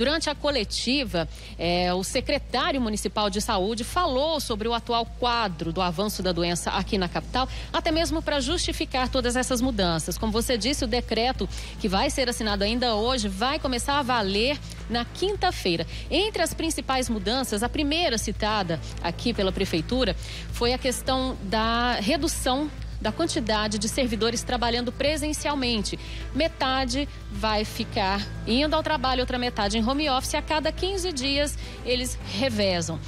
Durante a coletiva, o secretário municipal de saúde falou sobre o atual quadro do avanço da doença aqui na capital, até mesmo para justificar todas essas mudanças. Como você disse, o decreto que vai ser assinado ainda hoje vai começar a valer na quinta-feira. Entre as principais mudanças, a primeira citada aqui pela Prefeitura foi a questão da redução da quantidade de servidores trabalhando presencialmente. Metade vai ficar indo ao trabalho, outra metade em home office. A cada 15 dias eles revezam.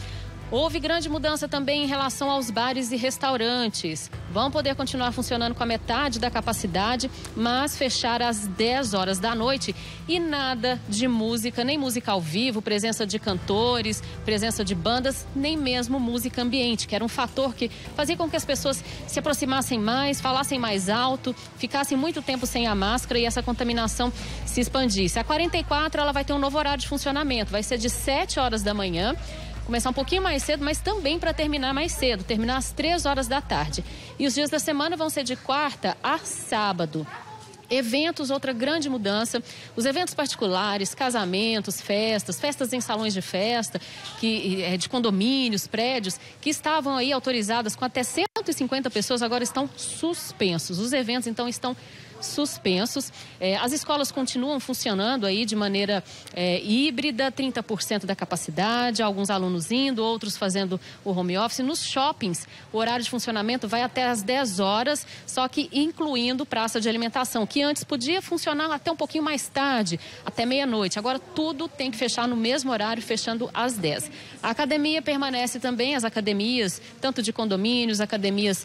Houve grande mudança também em relação aos bares e restaurantes. Vão poder continuar funcionando com a metade da capacidade, mas fechar às 10 horas da noite. E nada de música, nem música ao vivo, presença de cantores, presença de bandas, nem mesmo música ambiente, que era um fator que fazia com que as pessoas se aproximassem mais, falassem mais alto, ficassem muito tempo sem a máscara e essa contaminação se expandisse. A 44, ela vai ter um novo horário de funcionamento, vai ser de 7 horas da manhã, começar um pouquinho mais cedo, mas também para terminar mais cedo, terminar às 3 horas da tarde. E os dias da semana vão ser de quarta a sábado. Eventos, outra grande mudança, os eventos particulares, casamentos, festas em salões de festa, de condomínios, prédios, que estavam aí autorizadas com até 150 pessoas, agora estão suspensos. Os eventos, então, estão suspensos. As escolas continuam funcionando aí de maneira híbrida, 30% da capacidade, alguns alunos indo, outros fazendo o home office. Nos shoppings, o horário de funcionamento vai até às 10 horas, só que incluindo praça de alimentação, que antes podia funcionar até um pouquinho mais tarde, até meia-noite. Agora tudo tem que fechar no mesmo horário, fechando às 10. A academia permanece também, as academias, tanto de condomínios, academias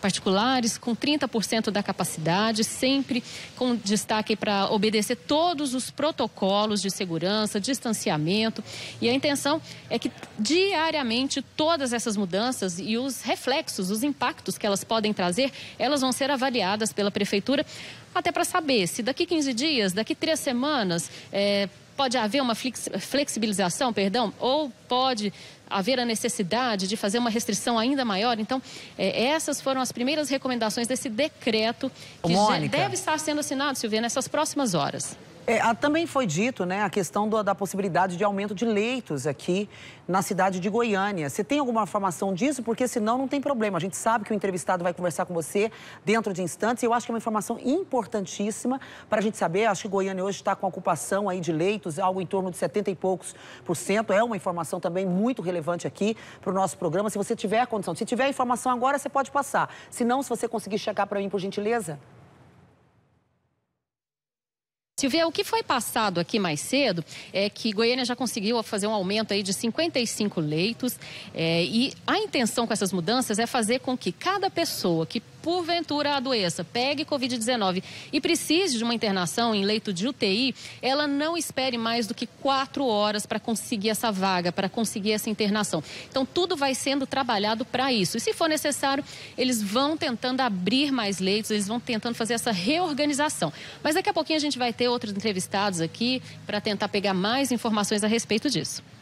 particulares, com 30% da capacidade, sempre com destaque para obedecer todos os protocolos de segurança, distanciamento. E a intenção é que diariamente todas essas mudanças e os reflexos, os impactos que elas podem trazer, elas vão ser avaliadas pela Prefeitura, até para saber se daqui 15 dias, daqui 3 semanas, pode haver uma flexibilização, ou pode haver a necessidade de fazer uma restrição ainda maior. Então, essas foram as primeiras recomendações desse decreto que já deve estar sendo assinado, Silvia, nessas próximas horas. Também foi dito, né, a questão da possibilidade de aumento de leitos aqui na cidade de Goiânia. Você tem alguma informação disso? Porque senão não tem problema. A gente sabe que o entrevistado vai conversar com você dentro de instantes. E eu acho que é uma informação importantíssima para a gente saber. Acho que Goiânia hoje está com a ocupação aí de leitos, algo em torno de 70 e poucos %. É uma informação também muito relevante aqui para o nosso programa. Se você tiver condição, se tiver informação agora, você pode passar. Se não, se você conseguir checar para mim, por gentileza. Silvia, o que foi passado aqui mais cedo é que Goiânia já conseguiu fazer um aumento aí de 55 leitos e a intenção com essas mudanças é fazer com que cada pessoa que porventura a doença pegue Covid-19 e precise de uma internação em leito de UTI, ela não espere mais do que 4 horas para conseguir essa vaga, para conseguir essa internação. Então, tudo vai sendo trabalhado para isso. E se for necessário, eles vão tentando abrir mais leitos, eles vão tentando fazer essa reorganização. Mas daqui a pouquinho a gente vai ter outros entrevistados aqui para tentar pegar mais informações a respeito disso.